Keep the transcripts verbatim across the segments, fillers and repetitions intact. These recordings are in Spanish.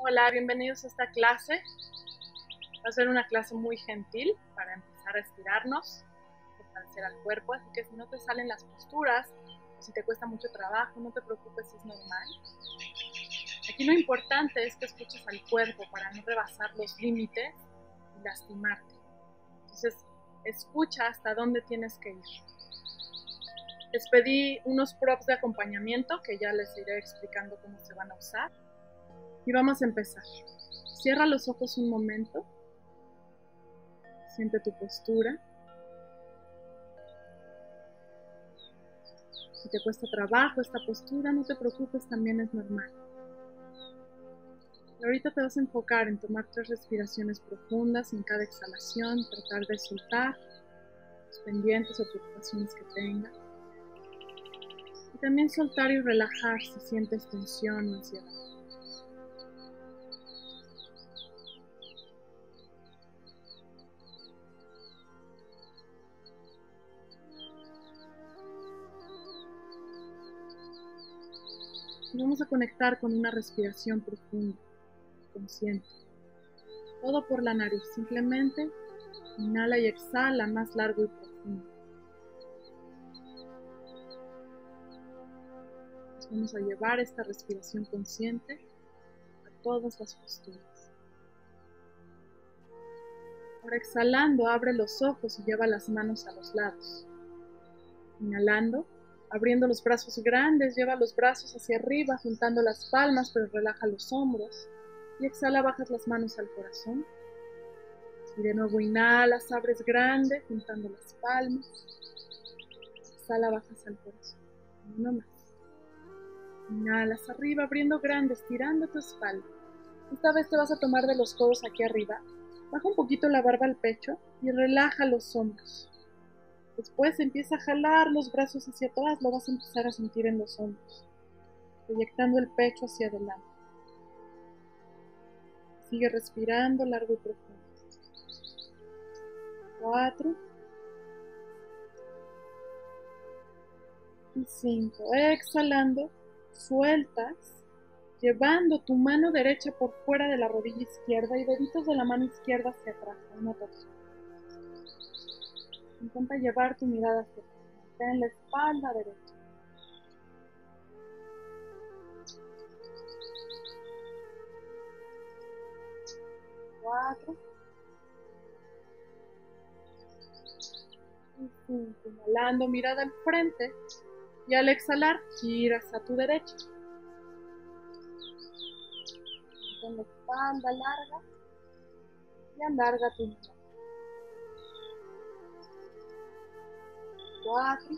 Hola, bienvenidos a esta clase. Va a ser una clase muy gentil para empezar a estirarnos, fortalecer al cuerpo, así que si no te salen las posturas o si te cuesta mucho trabajo, no te preocupes, es normal. Aquí lo importante es que escuches al cuerpo para no rebasar los límites y lastimarte. Entonces, escucha hasta dónde tienes que ir. Les pedí unos props de acompañamiento que ya les iré explicando cómo se van a usar. Y vamos a empezar. Cierra los ojos un momento. Siente tu postura. Si te cuesta trabajo esta postura, no te preocupes, también es normal. Y ahorita te vas a enfocar en tomar tres respiraciones profundas en cada exhalación, tratar de soltar los pendientes o preocupaciones que tengas. Y también soltar y relajar si sientes tensión o ansiedad. Y vamos a conectar con una respiración profunda, consciente. Todo por la nariz, simplemente inhala y exhala más largo y profundo. Entonces vamos a llevar esta respiración consciente a todas las posturas. Ahora exhalando, abre los ojos y lleva las manos a los lados. Inhalando. Abriendo los brazos grandes, lleva los brazos hacia arriba, juntando las palmas, pero relaja los hombros. Y exhala, bajas las manos al corazón. Y de nuevo inhalas, abres grande, juntando las palmas. Exhala, bajas al corazón. Uno más. Inhalas arriba, abriendo grande, estirando tu espalda. Esta vez te vas a tomar de los codos aquí arriba. Baja un poquito la barba al pecho y relaja los hombros. Después empieza a jalar los brazos hacia atrás, lo vas a empezar a sentir en los hombros, proyectando el pecho hacia adelante. Sigue respirando largo y profundo. Cuatro. Y cinco. Exhalando, sueltas, llevando tu mano derecha por fuera de la rodilla izquierda y deditos de la mano izquierda hacia atrás. Una torsión. Intenta llevar tu mirada hacia atrás, en la espalda derecha. Cuatro. Y cinco. Inhalando, mirada al frente. Y al exhalar, giras a tu derecha. Con la espalda larga. Y alarga tu mirada. Cuatro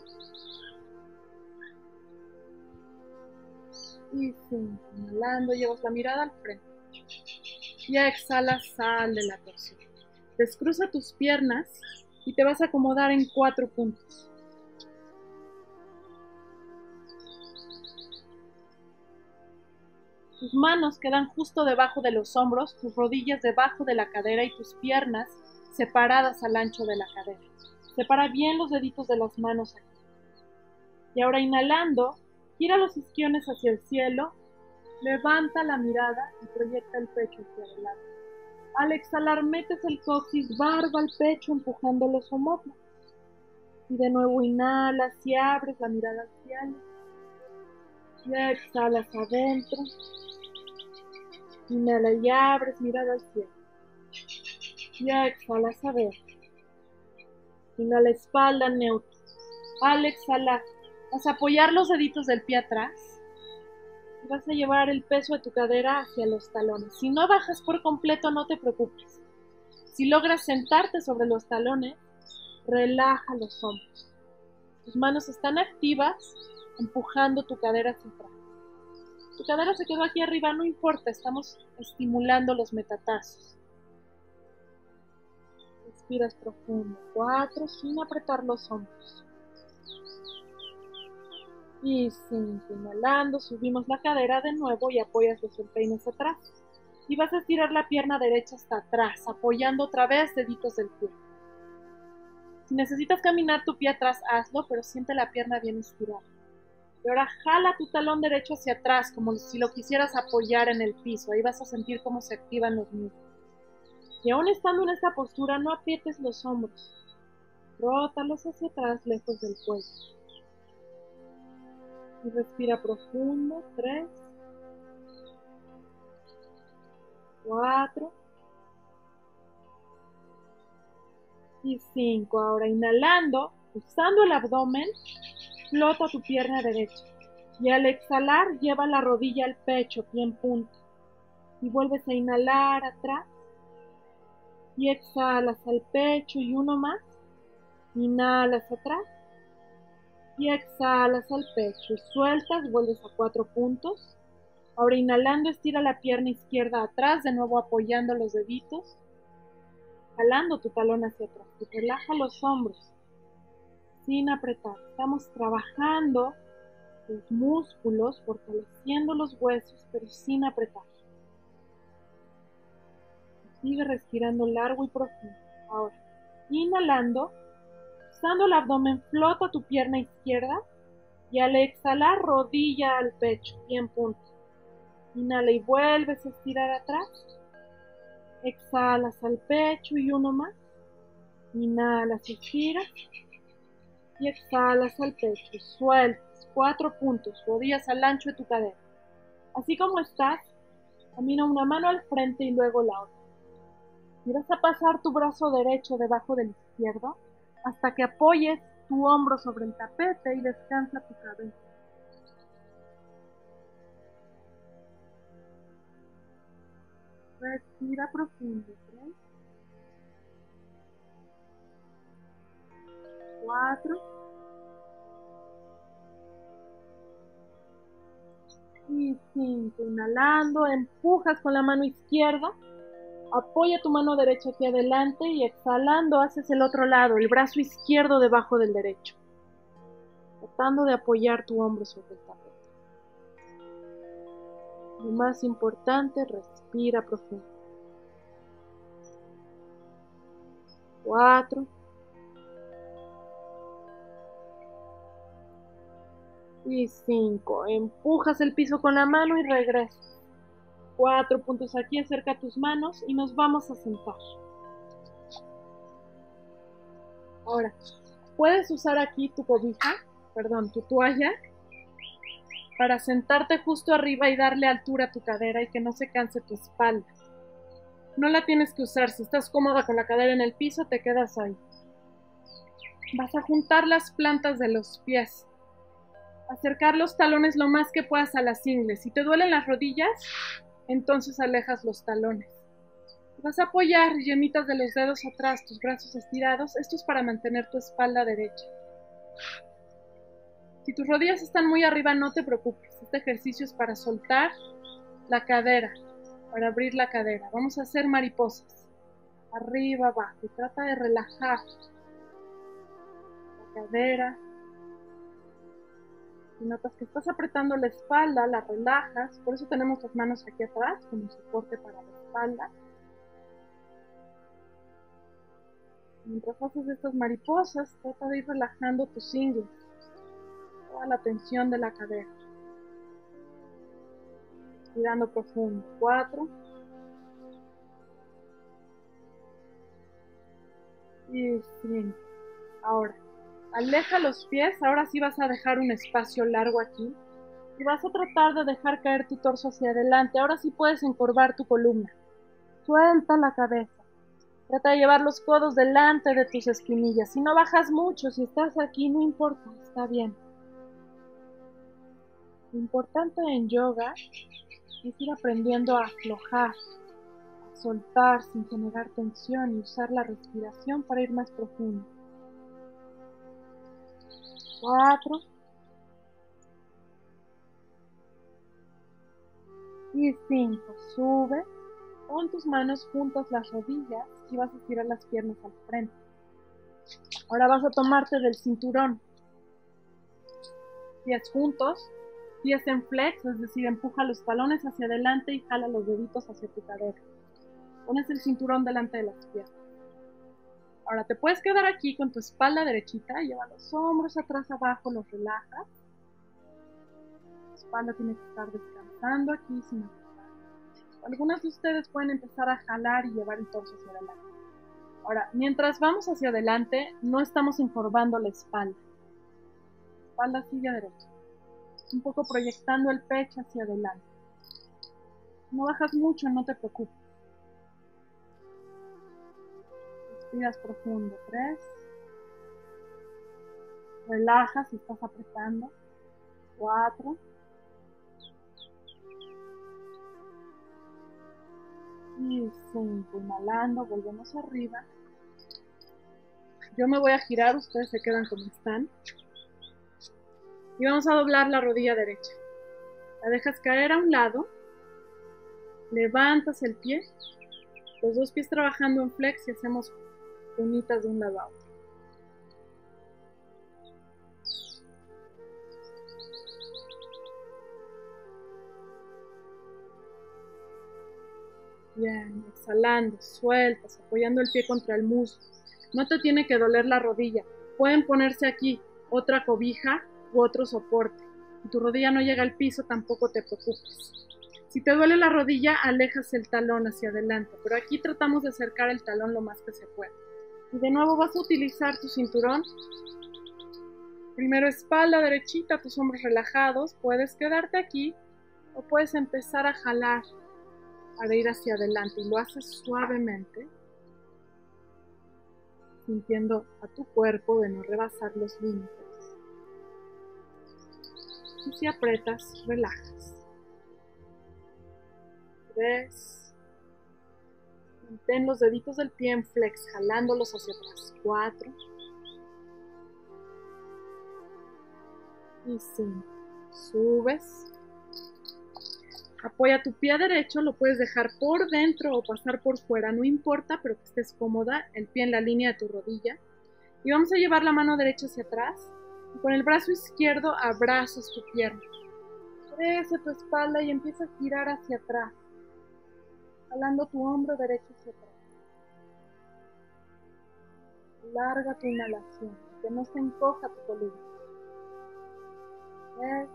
y cinco. Inhalando, llevas la mirada al frente. Y exhala, sal de la torsión. Descruza tus piernas y te vas a acomodar en cuatro puntos. Tus manos quedan justo debajo de los hombros, tus rodillas debajo de la cadera y tus piernas separadas al ancho de la cadera. Separa bien los deditos de las manos aquí. Y ahora inhalando, gira los isquiones hacia el cielo, levanta la mirada y proyecta el pecho hacia adelante. Al exhalar, metes el coxis, barba al pecho, empujando los homóplatos. Y de nuevo inhalas y abres la mirada al cielo. Y exhalas adentro. Inhala y abres, mirada al cielo. Y exhalas adentro. Inhala, espalda neutra. Al exhalar, vas a apoyar los deditos del pie atrás y vas a llevar el peso de tu cadera hacia los talones. Si no bajas por completo, no te preocupes. Si logras sentarte sobre los talones, relaja los hombros. Tus manos están activas, empujando tu cadera hacia atrás. Tu cadera se quedó aquí arriba, no importa, estamos estimulando los metatarsos. Respiras profundo, cuatro, sin apretar los hombros. Y cinco, inhalando, subimos la cadera de nuevo y apoyas los empeines atrás. Y vas a estirar la pierna derecha hasta atrás, apoyando otra vez deditos del pie. Si necesitas caminar tu pie atrás, hazlo, pero siente la pierna bien estirada. Y ahora jala tu talón derecho hacia atrás, como si lo quisieras apoyar en el piso. Ahí vas a sentir cómo se activan los músculos. Y aún estando en esta postura, no aprietes los hombros. Rótalos hacia atrás, lejos del cuello. Y respira profundo. Tres. Cuatro. Y cinco. Ahora inhalando, usando el abdomen, flota tu pierna derecha. Y al exhalar, lleva la rodilla al pecho, pie en punta. Y vuelves a inhalar atrás. Y exhalas al pecho y uno más. Inhalas atrás. Y exhalas al pecho. Y sueltas, vuelves a cuatro puntos. Ahora inhalando, estira la pierna izquierda atrás, de nuevo apoyando los deditos. Jalando tu talón hacia atrás. Y relaja los hombros sin apretar. Estamos trabajando los músculos, fortaleciendo los huesos, pero sin apretar. Sigue respirando largo y profundo. Ahora, inhalando, usando el abdomen, flota tu pierna izquierda y al exhalar, rodilla al pecho, pie en punta. Inhala y vuelves a estirar atrás. Exhalas al pecho y uno más. Inhalas y giras. Y exhalas al pecho, sueltas, cuatro puntos, rodillas al ancho de tu cadera. Así como estás, camina una mano al frente y luego la otra. Y vas a pasar tu brazo derecho debajo del izquierdo hasta que apoyes tu hombro sobre el tapete y descansa tu cabeza. Respira profundo. Tres. Cuatro. Y cinco. Inhalando, empujas con la mano izquierda. Apoya tu mano derecha hacia adelante y exhalando haces el otro lado, el brazo izquierdo debajo del derecho. Tratando de apoyar tu hombro sobre el tapete. Lo más importante, respira profundo. Cuatro. Y cinco. Empujas el piso con la mano y regresas. Cuatro puntos aquí, acerca tus manos y nos vamos a sentar. Ahora, puedes usar aquí tu cobija, perdón, tu toalla, para sentarte justo arriba y darle altura a tu cadera y que no se canse tu espalda. No la tienes que usar, si estás cómoda con la cadera en el piso, te quedas ahí. Vas a juntar las plantas de los pies. Acercar los talones lo más que puedas a las ingles. Si te duelen las rodillas, entonces alejas los talones. Vas a apoyar yemitas de los dedos atrás, tus brazos estirados. Esto es para mantener tu espalda derecha. Si tus rodillas están muy arriba, no te preocupes. Este ejercicio es para soltar la cadera, para abrir la cadera. Vamos a hacer mariposas. Arriba, abajo. Y trata de relajar la cadera. Si notas que estás apretando la espalda, la relajas. Por eso tenemos las manos aquí atrás, como soporte para la espalda. Mientras haces estas mariposas, trata de ir relajando tus ingles. Toda la tensión de la cadera. Respirando profundo. Cuatro. Y cinco. Ahora. Aleja los pies, ahora sí vas a dejar un espacio largo aquí y vas a tratar de dejar caer tu torso hacia adelante. Ahora sí puedes encorvar tu columna. Suelta la cabeza. Trata de llevar los codos delante de tus esquinillas. Si no bajas mucho, si estás aquí, no importa, está bien. Lo importante en yoga es ir aprendiendo a aflojar, a soltar sin generar tensión y usar la respiración para ir más profundo. Cuatro. Y cinco. Sube. Con tus manos juntas las rodillas y vas a estirar las piernas al frente. Ahora vas a tomarte del cinturón. Pies juntos. Pies en flex, es decir, empuja los talones hacia adelante y jala los deditos hacia tu cadera. Pones el cinturón delante de las piernas. Ahora te puedes quedar aquí con tu espalda derechita, lleva los hombros atrás abajo, los relajas. espalda tiene que estar descansando aquí sin aflojar. Algunas de ustedes pueden empezar a jalar y llevar el torso hacia adelante. Ahora, mientras vamos hacia adelante, no estamos encorvando la espalda. Espalda silla derecha. Un poco proyectando el pecho hacia adelante. No bajas mucho, no te preocupes. Respiras profundo, tres. Relajas si estás apretando, cuatro. Y cinco, inhalando, volvemos arriba. Yo me voy a girar, ustedes se quedan como están. Y vamos a doblar la rodilla derecha. La dejas caer a un lado. Levantas el pie, los dos pies trabajando en flex y hacemos punitas de un lado a otro. Bien, exhalando, sueltas, apoyando el pie contra el muslo. No te tiene que doler la rodilla. Pueden ponerse aquí otra cobija u otro soporte. Si tu rodilla no llega al piso, tampoco te preocupes. Si te duele la rodilla, alejas el talón hacia adelante, pero aquí tratamos de acercar el talón lo más que se pueda. Y de nuevo vas a utilizar tu cinturón. Primero espalda derechita, tus hombros relajados. Puedes quedarte aquí o puedes empezar a jalar para ir hacia adelante. Y lo haces suavemente, sintiendo a tu cuerpo de no rebasar los límites. Y si aprietas, relajas. Tres. Mantén los deditos del pie en flex, jalándolos hacia atrás. Cuatro. Y cinco. Subes. Apoya tu pie derecho, lo puedes dejar por dentro o pasar por fuera, no importa, pero que estés cómoda, el pie en la línea de tu rodilla. Y vamos a llevar la mano derecha hacia atrás. Y con el brazo izquierdo abrazas tu pierna. Crece tu espalda y empieza a girar hacia atrás, jalando tu hombro derecho hacia atrás. Larga tu inhalación, que no se encoja tu columna. Tres.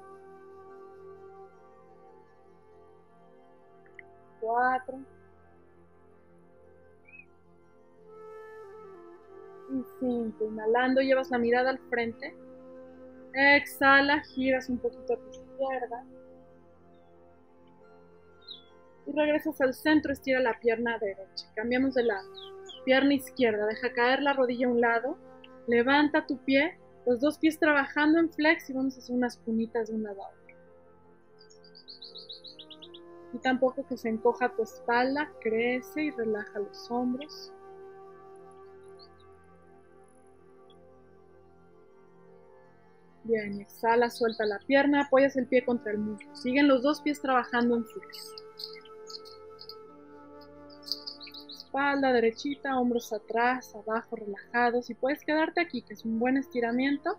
Cuatro. Y cinco. Inhalando, llevas la mirada al frente. Exhala, giras un poquito a tu izquierda. Y regresas al centro, estira la pierna derecha. Cambiamos de lado. Pierna izquierda, deja caer la rodilla a un lado. Levanta tu pie, los dos pies trabajando en flex y vamos a hacer unas punitas de un lado a otro. Y tampoco que se encoja tu espalda, crece y relaja los hombros. Bien, exhala, suelta la pierna, apoyas el pie contra el muslo. Siguen los dos pies trabajando en flex. Espalda derechita, hombros atrás, abajo, relajados. Y puedes quedarte aquí, que es un buen estiramiento.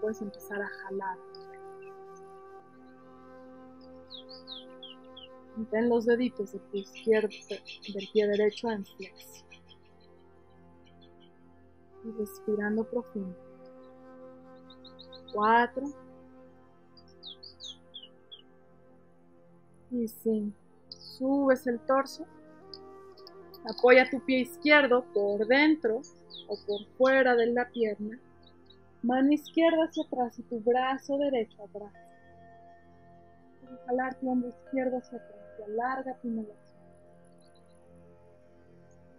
Puedes empezar a jalar. Mantén los deditos de tu izquierdo, del pie derecho en flex. Y respirando profundo. Cuatro. Y cinco. Subes el torso. Apoya tu pie izquierdo por dentro o por fuera de la pierna. Mano izquierda hacia atrás y tu brazo derecho atrás. Jalar tu hombro izquierdo hacia atrás y alarga tu inhalación.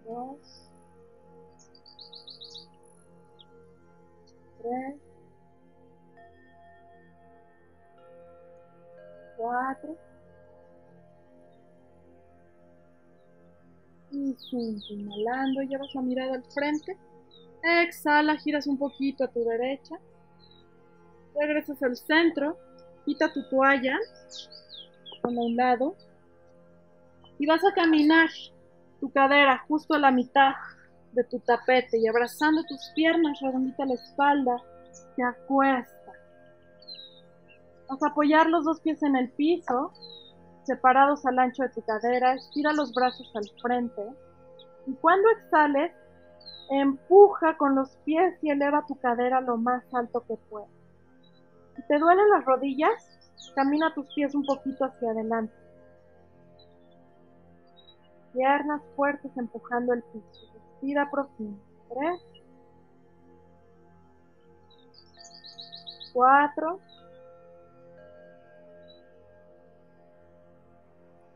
Dos. Tres. Cuatro. Y cinco, inhalando, llevas la mirada al frente, exhala, giras un poquito a tu derecha, regresas al centro, quita tu toalla, ponla a un lado, y vas a caminar tu cadera justo a la mitad de tu tapete, y abrazando tus piernas, redondita la espalda, te acuesta. Vas a apoyar los dos pies en el piso, separados al ancho de tu cadera, estira los brazos al frente y cuando exhales, empuja con los pies y eleva tu cadera lo más alto que puedas. Si te duelen las rodillas, Camina tus pies un poquito hacia adelante. Piernas fuertes empujando el piso. Respira profundo. Tres. Cuatro.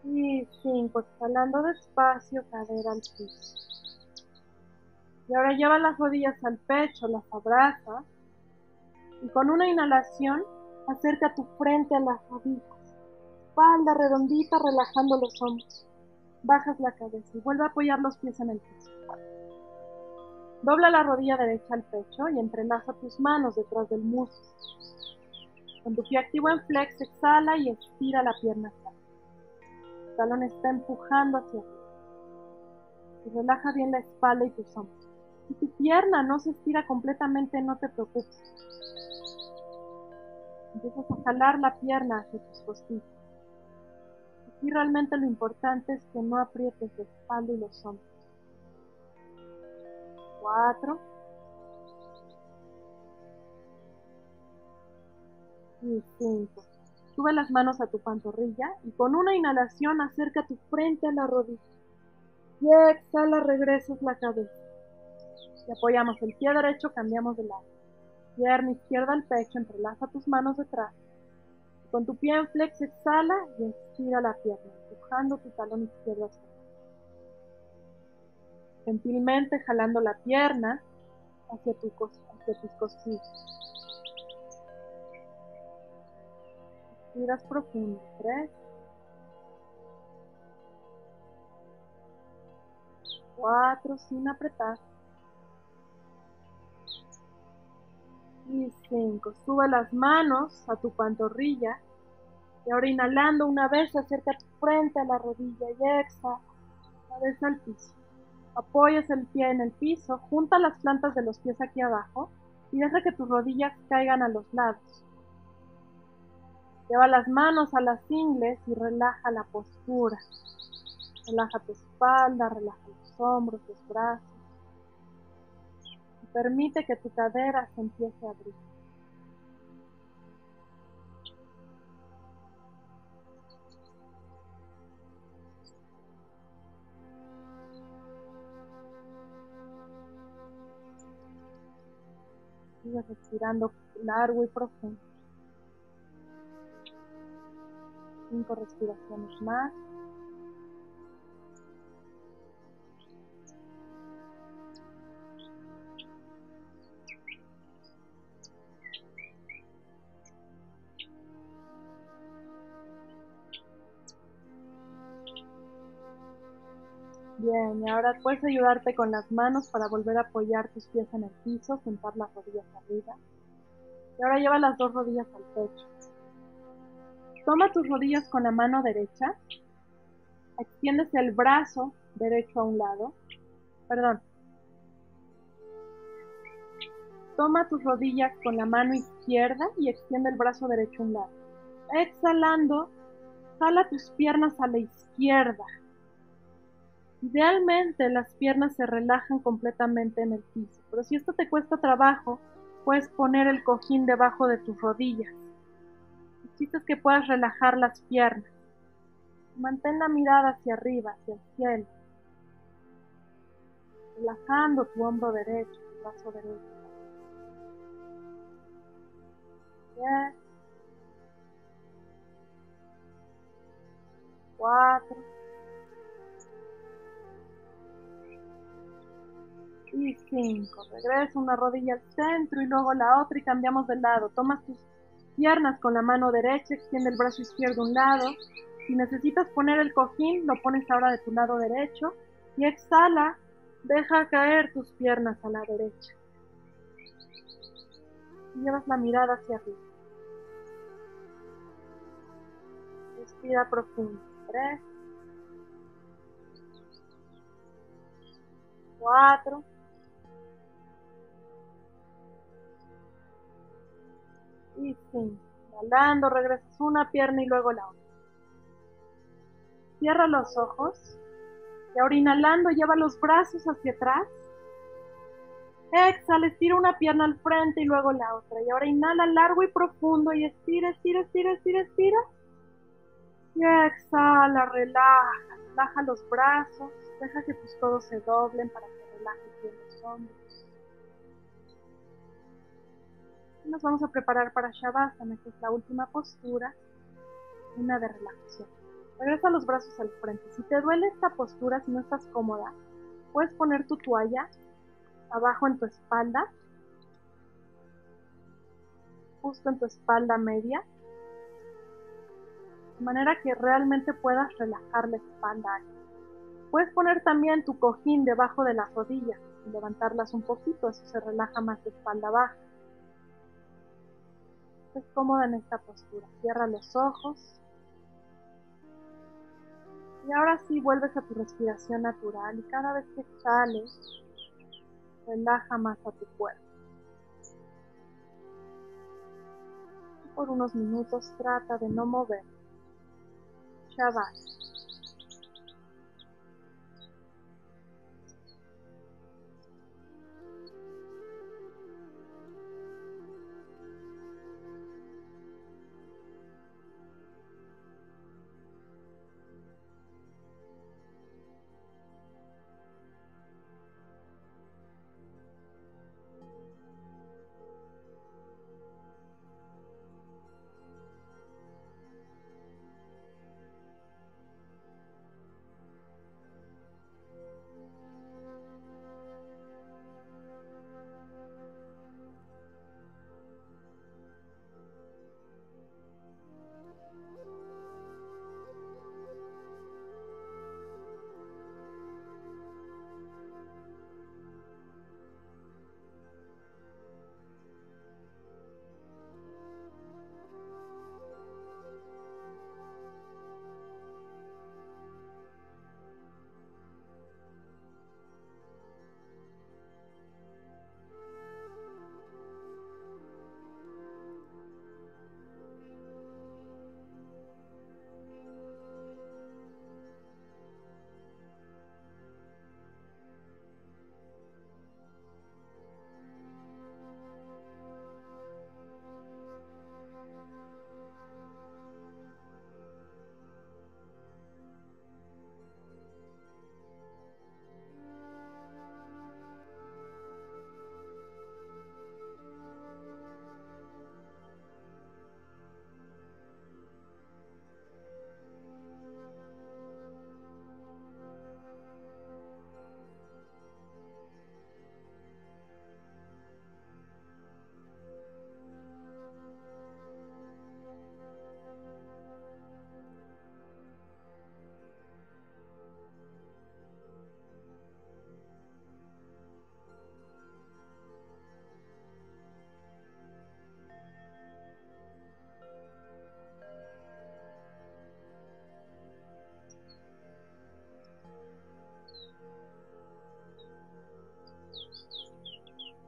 Y cinco. Exhalando despacio, cadera al piso. Y ahora lleva las rodillas al pecho, las abraza. Y con una inhalación, acerca tu frente a las rodillas. Espalda redondita, relajando los hombros. Bajas la cabeza y vuelve a apoyar los pies en el piso. Dobla la rodilla derecha al pecho y entrelaza tus manos detrás del muslo. Con tu pie activo en flex, exhala y estira la pierna atrás. El talón está empujando hacia arriba. Y relaja bien la espalda y tus hombros. Si tu pierna no se estira completamente, no te preocupes. Empiezas a jalar la pierna hacia tus costillas. Aquí realmente lo importante es que no aprietes la espalda y los hombros. Cuatro. Y cinco. Sube las manos a tu pantorrilla y con una inhalación acerca tu frente a la rodilla. Y exhala, regresas la cabeza. Y apoyamos el pie derecho, cambiamos de lado. Pierna izquierda al pecho, entrelaza tus manos detrás. Con tu pie en flex, exhala y estira la pierna, empujando tu talón izquierdo hacia atrás. Gentilmente jalando la pierna hacia, tu cos hacia tus costillas. Estiras profundo. Tres. Cuatro, sin apretar. Y cinco. Sube las manos a tu pantorrilla. Y ahora inhalando una vez, acerca tu frente a la rodilla y exhala. Cabeza al piso. Apoyas el pie en el piso. Junta las plantas de los pies aquí abajo. Y deja que tus rodillas caigan a los lados. Lleva las manos a las ingles y relaja la postura. Relaja tu espalda, relaja los hombros, los brazos. Permite que tu cadera se empiece a abrir. Sigue respirando largo y profundo. Cinco respiraciones más. Bien, y ahora puedes ayudarte con las manos para volver a apoyar tus pies en el piso, sentar las rodillas arriba. Y ahora lleva las dos rodillas al pecho. Toma tus rodillas con la mano derecha. Extiendes el brazo derecho a un lado. Perdón. Toma tus rodillas con la mano izquierda y extiende el brazo derecho a un lado. Exhalando, jala tus piernas a la izquierda. Idealmente las piernas se relajan completamente en el piso, pero si esto te cuesta trabajo, puedes poner el cojín debajo de tus rodillas. El chiste es que puedas relajar las piernas. Mantén la mirada hacia arriba, hacia el cielo, relajando tu hombro derecho, tu brazo derecho. Diez. Cuatro. Y cinco. Regresa una rodilla al centro y luego la otra y cambiamos de lado. Tomas tus piernas con la mano derecha, extiende el brazo izquierdo a un lado. Si necesitas poner el cojín, lo pones ahora de tu lado derecho. Y exhala, deja caer tus piernas a la derecha. Y llevas la mirada hacia arriba. Respira profundo. Tres. Cuatro. Y cinco. Jalando, regresas una pierna y luego la otra. Cierra los ojos. Y ahora inhalando, lleva los brazos hacia atrás. Exhala, estira una pierna al frente y luego la otra. Y ahora inhala largo y profundo y estira, estira, estira, estira, estira. Y exhala, relaja, relaja los brazos, deja que tus codos se doblen para que relajes bien los hombros. Y nos vamos a preparar para Shavasana, que es la última postura, una de relajación. Regresa los brazos al frente. Si te duele esta postura, si no estás cómoda, puedes poner tu toalla abajo en tu espalda, justo en tu espalda media, de manera que realmente puedas relajar la espalda. Puedes poner también tu cojín debajo de las rodillas y levantarlas un poquito, eso se relaja más la espalda baja. Estás cómoda en esta postura, cierra los ojos. Y ahora sí vuelves a tu respiración natural y cada vez que sales, relaja más a tu cuerpo. Por unos minutos trata de no mover. Shavasana.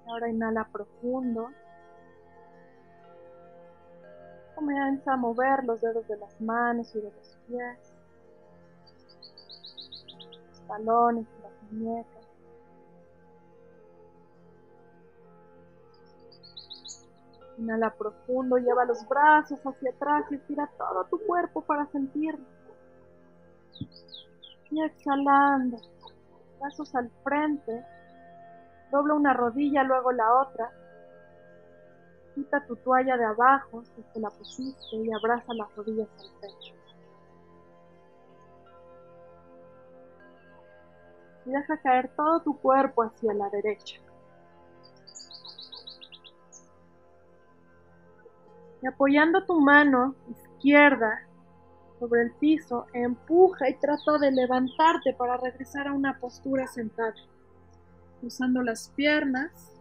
Ahora inhala profundo. Comienza a mover los dedos de las manos y de los pies, los talones y las muñecas. Inhala profundo, lleva los brazos hacia atrás y estira todo tu cuerpo para sentirlo. Y exhalando, brazos al frente. Dobla una rodilla, luego la otra. Quita tu toalla de abajo, si te la pusiste, y abraza las rodillas al pecho. Y deja caer todo tu cuerpo hacia la derecha. Y apoyando tu mano izquierda sobre el piso, empuja y trata de levantarte para regresar a una postura sentada. Cruzando las piernas,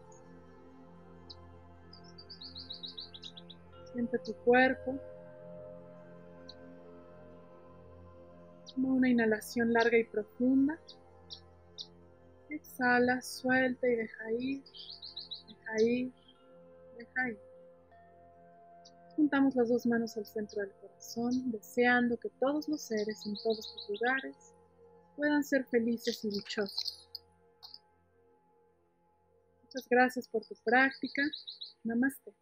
siente tu cuerpo, toma una inhalación larga y profunda, exhala, suelta y deja ir, deja ir, deja ir. Juntamos las dos manos al centro del corazón, deseando que todos los seres en todos los lugares puedan ser felices y dichosos. Muchas gracias por tu práctica. Namaste.